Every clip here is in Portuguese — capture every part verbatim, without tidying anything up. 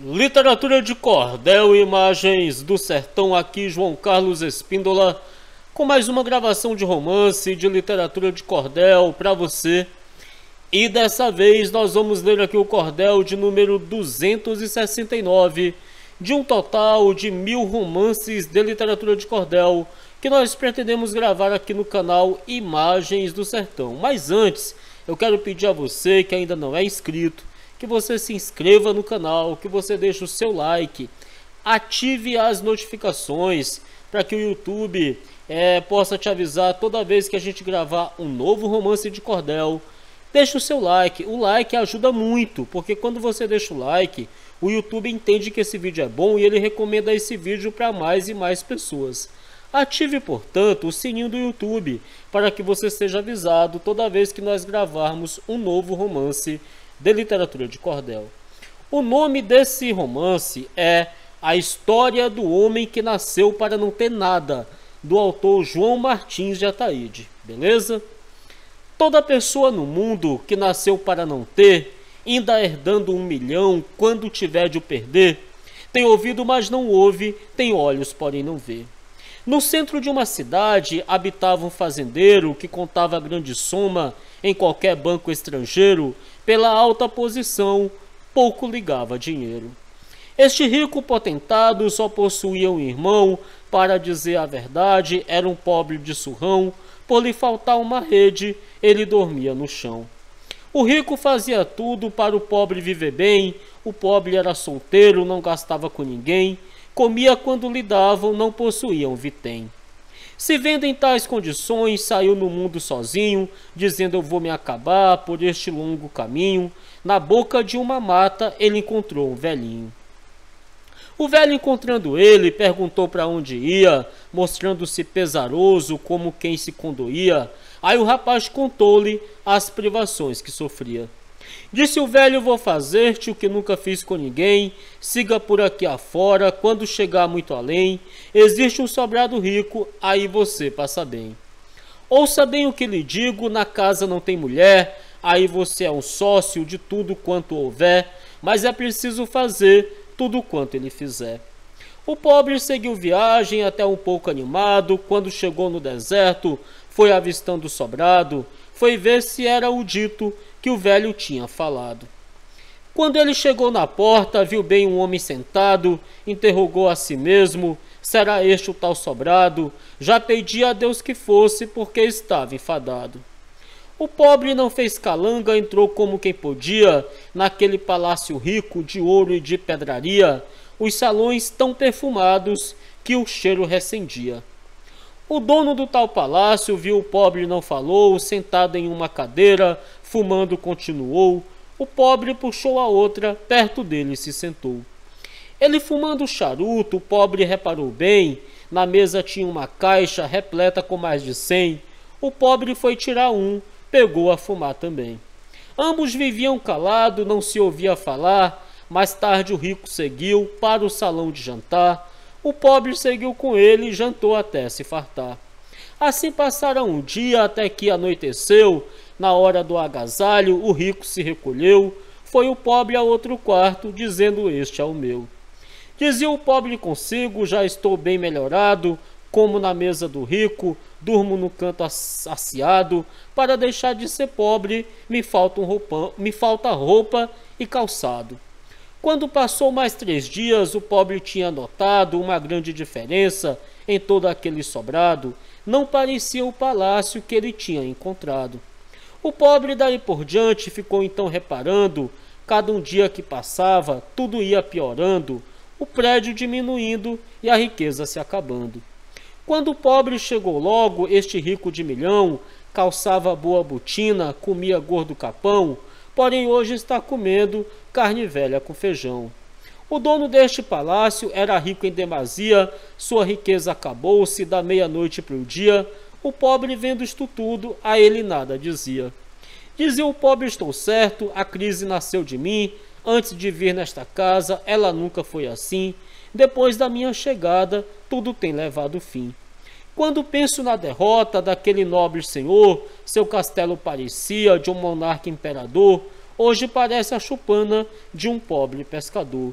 Literatura de Cordel e Imagens do Sertão, aqui João Carlos Espíndola, com mais uma gravação de romance e de literatura de cordel para você. E dessa vez nós vamos ler aqui o cordel de número duzentos e sessenta e nove, de um total de mil romances de literatura de cordel, que nós pretendemos gravar aqui no canal Imagens do Sertão. Mas antes, eu quero pedir a você que ainda não é inscrito, que você se inscreva no canal, que você deixe o seu like, ative as notificações para que o YouTube é, possa te avisar toda vez que a gente gravar um novo romance de cordel. Deixe o seu like, o like ajuda muito, porque quando você deixa o like, o YouTube entende que esse vídeo é bom e ele recomenda esse vídeo para mais e mais pessoas. Ative, portanto, o sininho do YouTube para que você seja avisado toda vez que nós gravarmos um novo romance de literatura de cordel. O nome desse romance é A História do Homem que Nasceu para Não Ter Nada, do autor João Martins de Ataíde, beleza? Toda pessoa no mundo que nasceu para não ter, ainda herdando um milhão quando tiver de o perder, tem ouvido, mas não ouve, tem olhos, porém não vê. No centro de uma cidade habitava um fazendeiro que contava grande soma em qualquer banco estrangeiro, pela alta posição, pouco ligava dinheiro. Este rico potentado só possuía um irmão, para dizer a verdade, era um pobre de surrão, por lhe faltar uma rede, ele dormia no chão. O rico fazia tudo para o pobre viver bem, o pobre era solteiro, não gastava com ninguém, comia quando lhe davam, não possuíam vitém. Se vendo em tais condições, saiu no mundo sozinho, dizendo: eu vou me acabar por este longo caminho. Na boca de uma mata, ele encontrou um velhinho. O velho, encontrando ele, perguntou para onde ia, mostrando-se pesaroso, como quem se condoía. Aí o rapaz contou-lhe as privações que sofria. Disse o velho: vou fazer-te o que nunca fiz com ninguém, siga por aqui afora, quando chegar muito além, existe um sobrado rico, aí você passa bem. Ouça bem o que lhe digo, na casa não tem mulher, aí você é um sócio de tudo quanto houver, mas é preciso fazer tudo quanto ele fizer. O pobre seguiu viagem até um pouco animado, quando chegou no deserto, foi avistando o sobrado, foi ver se era o dito que o velho tinha falado. Quando ele chegou na porta, viu bem um homem sentado, interrogou a si mesmo: será este o tal sobrado? Já pedi a Deus que fosse, porque estava enfadado. O pobre não fez calanga, entrou como quem podia, naquele palácio rico de ouro e de pedraria, os salões tão perfumados que o cheiro recendia. O dono do tal palácio viu o pobre e não falou, sentado em uma cadeira, fumando continuou. O pobre puxou a outra, perto dele se sentou. Ele fumando o charuto, o pobre reparou bem, na mesa tinha uma caixa repleta com mais de cem. O pobre foi tirar um, pegou a fumar também. Ambos viviam calado, não se ouvia falar. Mais tarde o rico seguiu para o salão de jantar. O pobre seguiu com ele e jantou até se fartar. Assim passaram um dia até que anoiteceu. Na hora do agasalho, o rico se recolheu. Foi o pobre a outro quarto, dizendo: este é o meu. Dizia o pobre consigo: já estou bem melhorado, como na mesa do rico, durmo no canto asseado. Para deixar de ser pobre, me falta um roupão, me falta roupa e calçado. Quando passou mais três dias, o pobre tinha notado uma grande diferença em todo aquele sobrado. Não parecia o palácio que ele tinha encontrado. O pobre daí por diante ficou então reparando. Cada um dia que passava, tudo ia piorando, o prédio diminuindo e a riqueza se acabando. Quando o pobre chegou logo, este rico de milhão, calçava boa botina, comia gordo capão, porém hoje está comendo carne velha com feijão. O dono deste palácio era rico em demasia, sua riqueza acabou-se da meia-noite para o dia. O pobre, vendo isto tudo, a ele nada dizia. Dizia o pobre: estou certo, a crise nasceu de mim, antes de vir nesta casa ela nunca foi assim, depois da minha chegada tudo tem levado fim. Quando penso na derrota daquele nobre senhor, seu castelo parecia de um monarca imperador, hoje parece a chupana de um pobre pescador.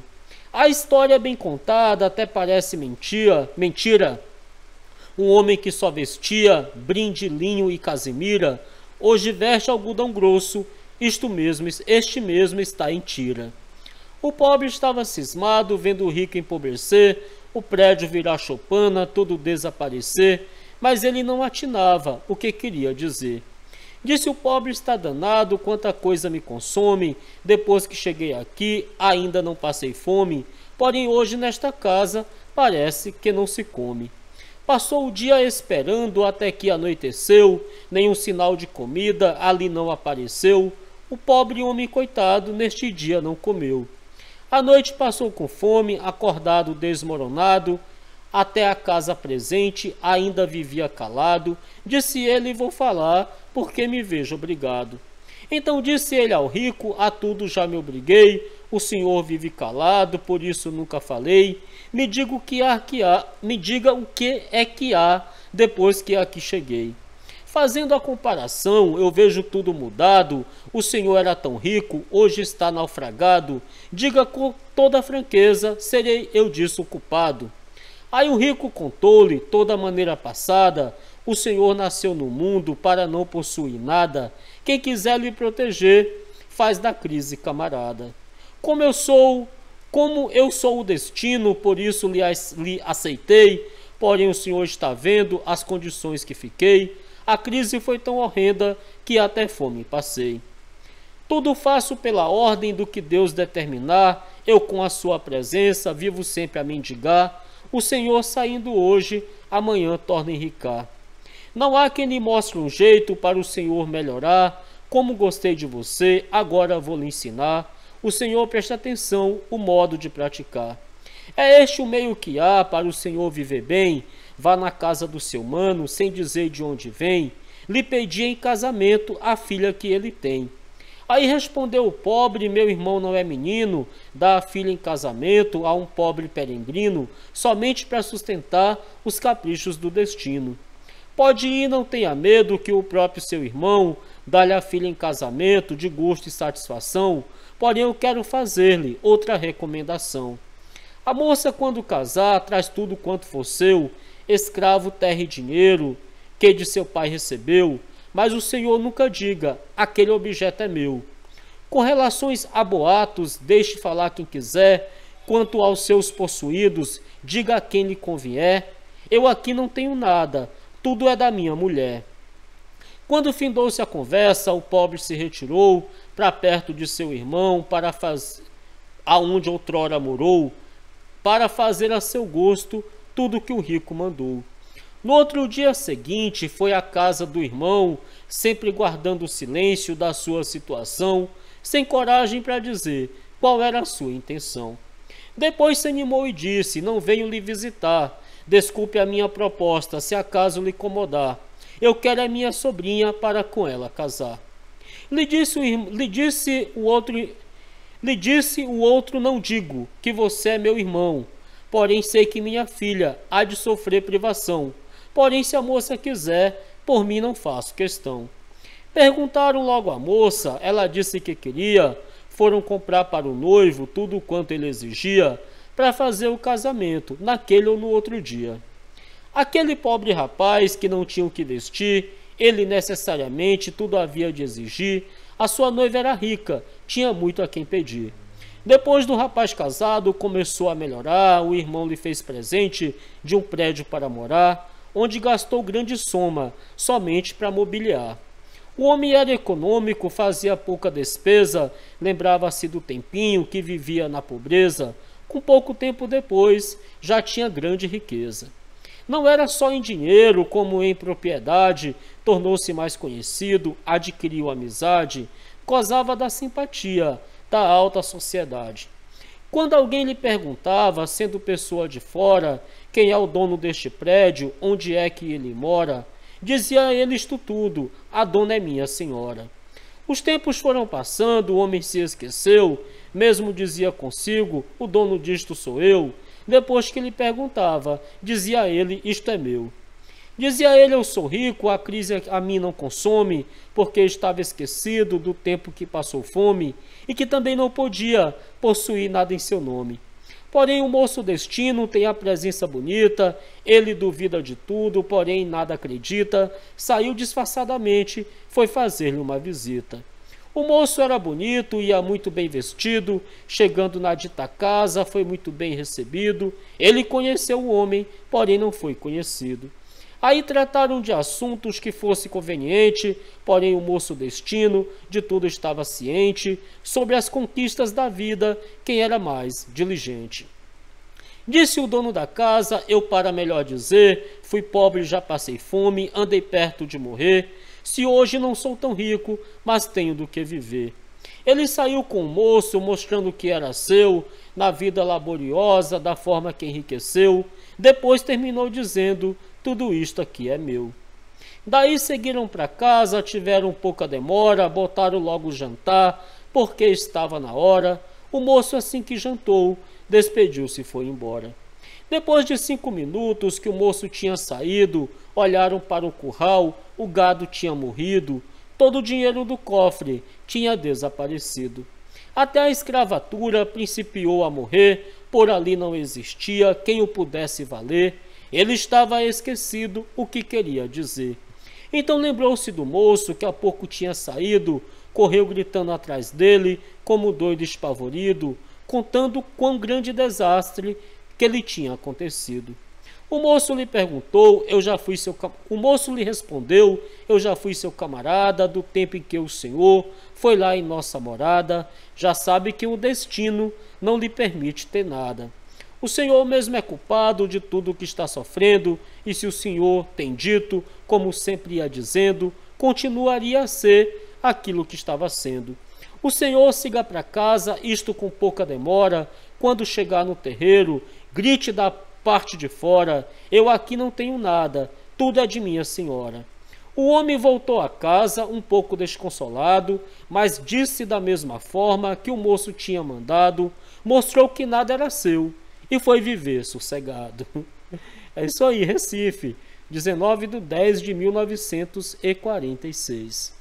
A história bem contada até parece mentira, mentira. Um homem que só vestia brinde, linho e casimira, hoje veste algodão grosso, isto mesmo, este mesmo está em tira. O pobre estava cismado, vendo o rico empobrecer, o prédio virar chopana, tudo desaparecer, mas ele não atinava o que queria dizer. Disse o pobre: está danado, quanta coisa me consome, depois que cheguei aqui, ainda não passei fome, porém hoje nesta casa, parece que não se come. Passou o dia esperando até que anoiteceu, nenhum sinal de comida ali não apareceu. O pobre homem coitado neste dia não comeu. A noite passou com fome, acordado desmoronado, até a casa presente ainda vivia calado. Disse ele: vou falar, porque me vejo obrigado. Então disse ele ao rico: a tudo já me obriguei, o senhor vive calado, por isso nunca falei. Me diga o que há, que há, me diga o que é que há depois que aqui cheguei. Fazendo a comparação, eu vejo tudo mudado, o senhor era tão rico, hoje está naufragado. Diga com toda a franqueza, serei eu disso culpado. Aí o rico contou-lhe toda a maneira passada: o senhor nasceu no mundo para não possuir nada. Quem quiser lhe proteger, faz da crise camarada. Como eu sou, como eu sou o destino, por isso lhe, lhe aceitei. Porém o senhor está vendo as condições que fiquei. A crise foi tão horrenda que até fome passei. Tudo faço pela ordem do que Deus determinar. Eu com a sua presença vivo sempre a mendigar. O senhor saindo hoje, amanhã torna enricar. Não há quem lhe mostre um jeito para o senhor melhorar. Como gostei de você, agora vou lhe ensinar. O senhor presta atenção, o modo de praticar. É este o meio que há para o senhor viver bem. Vá na casa do seu mano, sem dizer de onde vem. Lhe pedi em casamento a filha que ele tem. Aí respondeu o pobre: meu irmão não é menino, dá a filha em casamento a um pobre peregrino, somente para sustentar os caprichos do destino. Pode ir, não tenha medo, que o próprio seu irmão dá-lhe a filha em casamento de gosto e satisfação, porém eu quero fazer-lhe outra recomendação. A moça, quando casar, traz tudo quanto for seu, escravo, terra e dinheiro, que de seu pai recebeu, mas o senhor nunca diga: aquele objeto é meu. Com relações a boatos, deixe falar quem quiser, quanto aos seus possuídos, diga a quem lhe convier: eu aqui não tenho nada, tudo é da minha mulher. Quando findou-se a conversa, o pobre se retirou para perto de seu irmão, para faz... aonde outrora morou, para fazer a seu gosto tudo que o rico mandou. No outro dia seguinte, foi à casa do irmão, sempre guardando o silêncio da sua situação, sem coragem para dizer qual era a sua intenção. Depois se animou e disse: não venho lhe visitar. Desculpe a minha proposta, se acaso lhe incomodar. Eu quero a minha sobrinha para com ela casar. Lhe disse, lhe disse o outro, lhe disse o outro: não digo que você é meu irmão, porém sei que minha filha há de sofrer privação. Porém, se a moça quiser, por mim não faço questão. Perguntaram logo à moça, ela disse que queria. Foram comprar para o noivo tudo quanto ele exigia, para fazer o casamento, naquele ou no outro dia. Aquele pobre rapaz que não tinha o que vestir, ele necessariamente tudo havia de exigir, a sua noiva era rica, tinha muito a quem pedir. Depois do rapaz casado, começou a melhorar, o irmão lhe fez presente de um prédio para morar, onde gastou grande soma, somente para mobiliar. O homem era econômico, fazia pouca despesa, lembrava-se do tempinho que vivia na pobreza. Com pouco tempo depois, já tinha grande riqueza. Não era só em dinheiro, como em propriedade, tornou-se mais conhecido, adquiriu amizade, gozava da simpatia da alta sociedade. Quando alguém lhe perguntava, sendo pessoa de fora, quem é o dono deste prédio, onde é que ele mora, dizia ele isto tudo: a dona é minha senhora. Os tempos foram passando, o homem se esqueceu, mesmo dizia consigo: o dono disto sou eu. Depois que lhe perguntava, dizia ele: isto é meu. Dizia ele: eu sou rico, a crise a mim não consome, porque estava esquecido do tempo que passou fome e que também não podia possuir nada em seu nome. Porém, o moço destino tem a presença bonita, ele duvida de tudo, porém nada acredita, saiu disfarçadamente, foi fazer-lhe uma visita. O moço era bonito, ia muito bem vestido, chegando na dita casa, foi muito bem recebido. Ele conheceu o homem, porém não foi conhecido. Aí trataram de assuntos que fosse conveniente, porém o moço destino de tudo estava ciente, sobre as conquistas da vida, quem era mais diligente. Disse o dono da casa, eu para melhor dizer, fui pobre, já passei fome, andei perto de morrer, se hoje não sou tão rico, mas tenho do que viver. Ele saiu com o moço, mostrando que era seu, na vida laboriosa, da forma que enriqueceu, depois terminou dizendo, tudo isto aqui é meu. Daí seguiram para casa, tiveram pouca demora, botaram logo o jantar, porque estava na hora. O moço, assim que jantou, despediu-se e foi embora. Depois de cinco minutos que o moço tinha saído, olharam para o curral, o gado tinha morrido, todo o dinheiro do cofre tinha desaparecido. Até a escravatura principiou a morrer, por ali não existia quem o pudesse valer. Ele estava esquecido o que queria dizer. Então lembrou-se do moço que há pouco tinha saído, correu gritando atrás dele, como doido espavorido, contando quão grande desastre que lhe tinha acontecido. O moço lhe perguntou, eu já fui seu cam... O moço lhe respondeu, eu já fui seu camarada do tempo em que o senhor foi lá em nossa morada, já sabe que o destino não lhe permite ter nada. O senhor mesmo é culpado de tudo o que está sofrendo, e se o senhor tem dito, como sempre ia dizendo, continuaria a ser aquilo que estava sendo. O senhor siga para casa, isto com pouca demora, quando chegar no terreiro, grite da parte de fora, eu aqui não tenho nada, tudo é de minha senhora. O homem voltou a casa um pouco desconsolado, mas disse da mesma forma que o moço tinha mandado, mostrou que nada era seu. E foi viver sossegado. É isso aí, Recife, dezenove de dez de mil novecentos e quarenta e seis.